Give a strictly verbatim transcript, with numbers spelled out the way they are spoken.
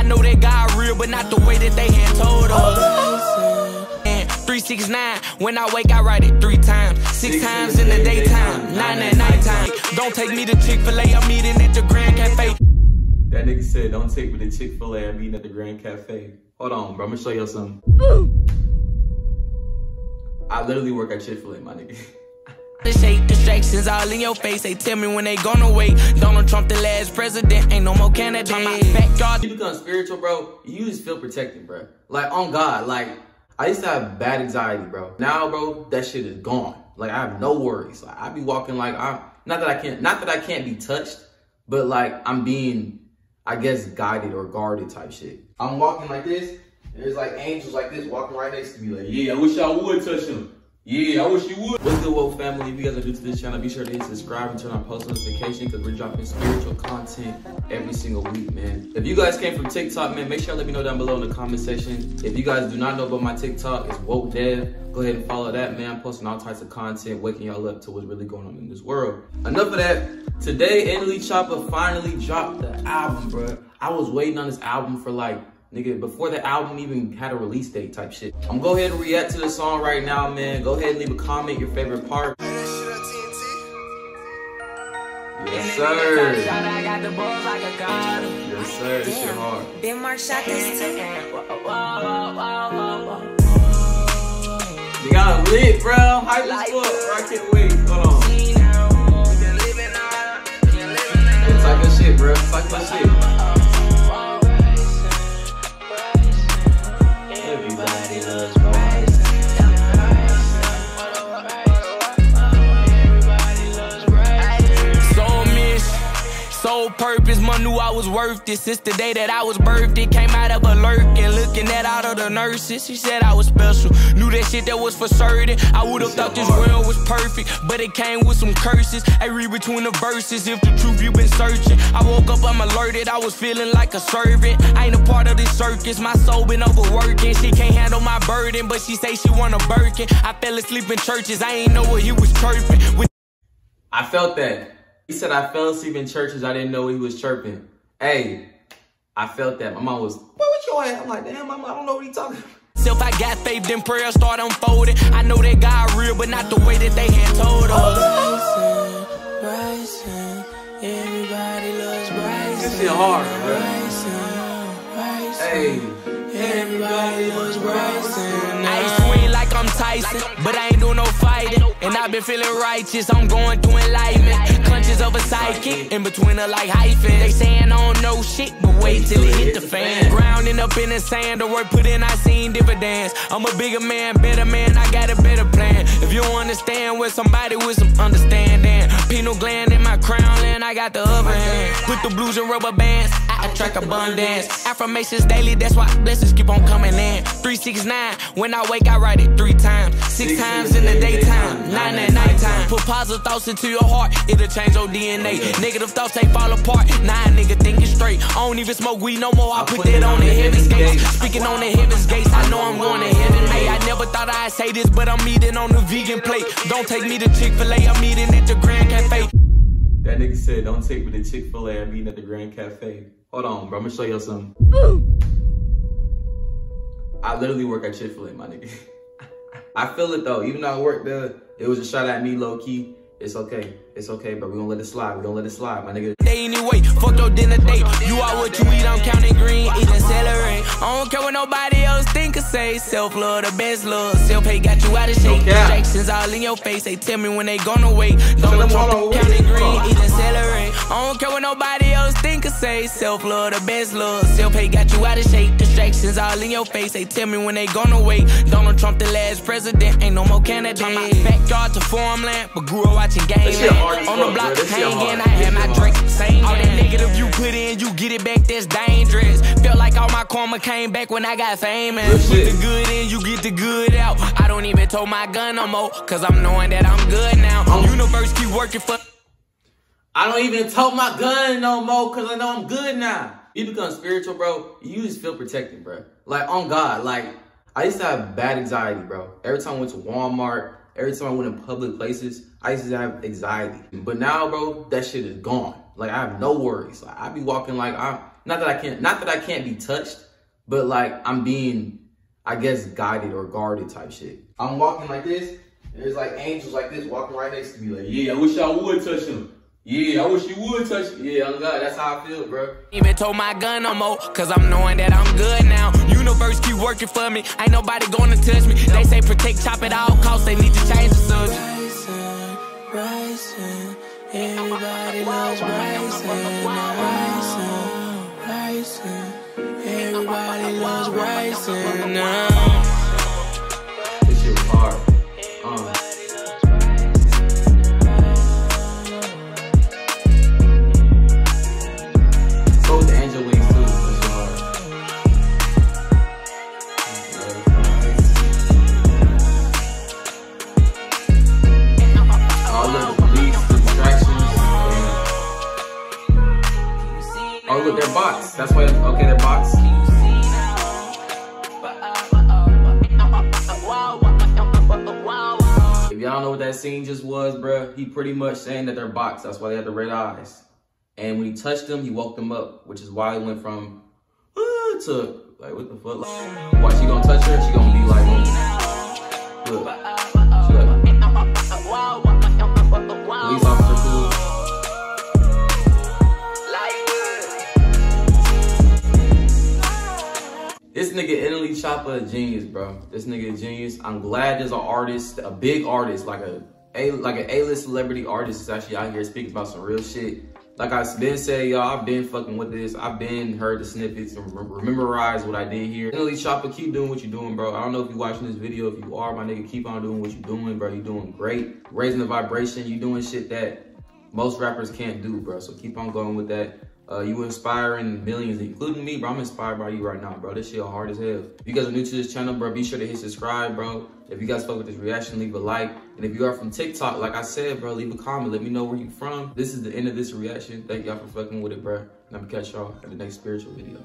I know that God real, but not the way that they had told us. And three six nine, when I wake, I write it three times. Six times in the daytime, nine at nighttime. Don't take me to Chick-fil-A, I'm eating at the Grand Cafe. That nigga said, don't take me to Chick-fil-A, I'm eating at the Grand Cafe. Hold on, bro, I'm gonna show y'all something. Ooh. I literally work at Chick-fil-A, my nigga. The shake distractions all in your face. They tell me when they gonna wait. Donald Trump, the last president, ain't no more candidate. My backyard. You become spiritual, bro. You just feel protected, bro. Like, on God, like, I used to have bad anxiety, bro. Now, bro, that shit is gone. Like, I have no worries. Like, I be walking like I'm not that I can't, not that I can't be touched, but like I'm being, I guess, guided or guarded type shit. I'm walking like this. There's like angels like this walking right next to me like, yeah, I wish y'all would touch him. Yeah, I wish you would. What's good, woke family? If you guys are new to this channel, be sure to hit subscribe and turn on post notification because we're dropping spiritual content every single week, man. If you guys came from TikTok, man, make sure to let me know down below in the comment section. If you guys do not know about my TikTok, it's woke dev. Go ahead and follow that, man. I'm posting all types of content, waking y'all up to what's really going on in this world. Enough of that. Today, N L E Choppa finally dropped the album, bro. I was waiting on this album for like, nigga, before the album even had a release date type shit. I'm go ahead and react to the song right now, man. Go ahead and leave a comment, your favorite part. Yes, sir. Yes, sir, this shit hard. You gotta lit, bro. Hype as fuck. I can't wait. Hold on. Yeah, talk your shit, bro. Talk your shit. Purpose, man, knew I was worth it. Since the day that I was birthed, it came out of a lurk. And looking at all of the nurses, she said I was special. Knew that shit that was for certain. I would've thought this world was perfect, but it came with some curses. I read between the verses, if the truth you've been searching. I woke up, I'm alerted, I was feeling like a servant. I ain't a part of this circus, my soul been overworking. She can't handle my burden, but she say she want a Birkin. I fell asleep in churches, I ain't know what he was chirping. With I felt that. He said, I fell asleep in churches. I didn't know he was chirping. Hey, I felt that. My mom was, boy, what your ass? I'm like, damn, mama, I don't know what he talking about. Self, I got faith, then prayer start unfolding. I know that God real, but not the way that they had told us. Oh. Bryson, Bryson, everybody loves Bryson. This shit hard, bro. Bryson, Bryson, hey. Everybody loves Bryson. I swing like I'm Tyson, like I'm but I ain't doing no fighting. And I've been feeling righteous, I'm going through enlightenment. Of a psychic, in between her like hyphen. They saying I don't know shit, but wait till it hit the fan. Grounding up in the sand, the work put in, I seen dividends. I'm a bigger man, better man, I got a better plan. If you don't understand with somebody with some understanding, penal gland in my crown and I got the other hand. Put the blues in rubber bands, I attract abundance. Affirmations daily, that's why blessings keep on coming in. Three six nine, when I wake I write it three times. Six times in the daytime, nine at nighttime. Put positive thoughts into your heart, it'll change your D N A. Negative thoughts, they fall apart. Nah, nigga, think it straight. I don't even smoke weed no more. I, I put, put that on the heaven's gates. Speaking on the heaven's gates, I know I'm going to heaven. Hey, I never thought I'd say this, but I'm eating on the vegan plate. Don't take me to Chick-fil-A, I'm eating at the Grand Cafe. That nigga said, don't take me to Chick-fil-A, I'm eating at the Grand Cafe. Hold on, bro, I'm gonna show y'all something. Ooh. I literally work at Chick-fil-A, my nigga. I feel it though, even though I work there, it was a shot at me low-key. It's okay, it's okay, but we don't let it slide. We don't let it slide, my nigga. Anyway, fuck your dinner date. You are what you eat, I'm counting green, eating celery. I don't care what nobody else think or say. Self-love, the best love. Self-hate got you out of shape. Distractions all in your face. They tell me when they gonna wait. Don't counting green, eating celery. I don't care what nobody else think or say. Self-love, the best love. Self-hate got you out of shape. Distractions all in your face. They tell me when they gonna wait. Donald Trump, the last president, ain't no more candidate. From my backyard to farmland, but grew up watching game. On the block, hanging, I had my drink, same. All that negative you put in, you get it back, that's dangerous. Felt like all my karma came back when I got famous. Put the good in, you get the good out. I don't even tow my gun no more, cause I'm knowing that I'm good now. Universe keep working for. I don't even tow my gun no more, cause I know I'm good now. You become spiritual, bro, you just feel protected, bro. Like, on God, like, I used to have bad anxiety, bro. Every time I went to Walmart, every time I went in public places, I used to have anxiety. But now, bro, that shit is gone. Like, I have no worries. Like, I be walking like I'm, not Not that I can't, not that I can't be touched, but like I'm being, I guess, guided or guarded type shit. I'm walking like this, and there's like angels like this walking right next to me. Like, yeah, I wish y'all would touch them. Yeah, I wish you would touch me. Yeah, I'm glad. That's how I feel, bro. Even told my gun no more, cause I'm knowing that I'm good now. Universe keep working for me. Ain't nobody gonna touch me. They say protect Chop at all costs. They need to change the subject. Bryson, Bryson, everybody loves Bryson. Bryson, Bryson, everybody loves Bryson now. This shit hard. Uh. Their box. That's why. Okay, their box. If y'all know what that scene just was, bruh, he pretty much saying that they're boxed. That's why they had the red eyes. And when he touched them, he woke them up, which is why he went from uh, to like what the fuck. Like, why she gonna touch her? She gonna be like, oh. Look. Look. Police officer cool. This nigga N L E Choppa a genius, bro. This nigga a genius. I'm glad there's an artist, a big artist, like a, a like an A-list celebrity artist is actually out here speaking about some real shit. Like I've been saying, y'all, I've been fucking with this. I've been heard the snippets and memorized what I did here. N L E Choppa, keep doing what you're doing, bro. I don't know if you're watching this video. If you are, my nigga, keep on doing what you're doing, bro. You're doing great. Raising the vibration. You're doing shit that most rappers can't do, bro. So keep on going with that. Uh, you inspiring millions, including me, bro. I'm inspired by you right now, bro. This shit hard as hell. If you guys are new to this channel, bro, be sure to hit subscribe, bro. If you guys fuck with this reaction, leave a like. And if you are from TikTok, like I said, bro, leave a comment. Let me know where you from. This is the end of this reaction. Thank y'all for fucking with it, bro. And I'm gonna catch y'all in the next spiritual video.